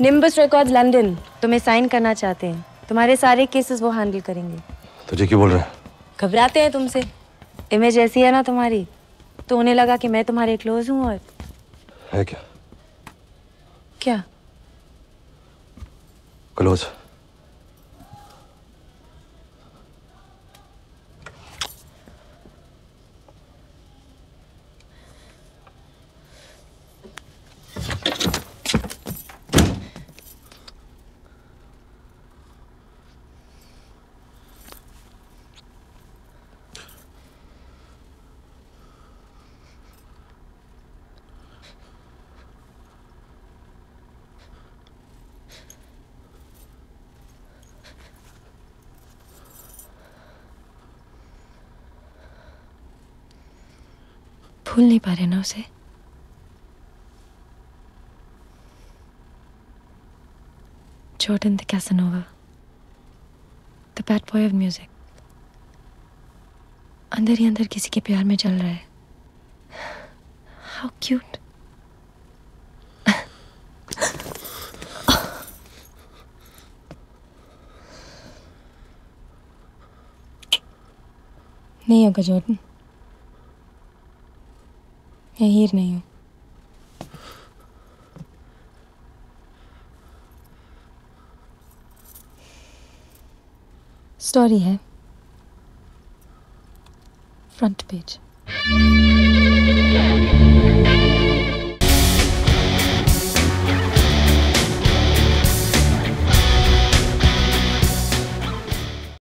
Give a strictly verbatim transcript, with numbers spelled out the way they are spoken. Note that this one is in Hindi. Nimbus Records, London. तुम्हें साइन करना चाहते हैं. तुम्हारे सारे केसेस वो हैंडल करेंगे. तुझे क्यों बोल रहे हैं? घबराते हैं तुमसे. इमेज ऐसी है ना तुम्हारी, तो उन्हें लगा कि मैं तुम्हारे क्लोज हूँ. और है क्या? क्या? क्लोज. भूल नहीं पा रहे ना उसे. Jordan de Casanova, the bad boy of music. अंदर ही अंदर किसी के प्यार में चल रहा है. How cute. नहीं होगा Jordan, मैं हीर नहीं हूँ. स्टोरी है, फ्रंट पेज.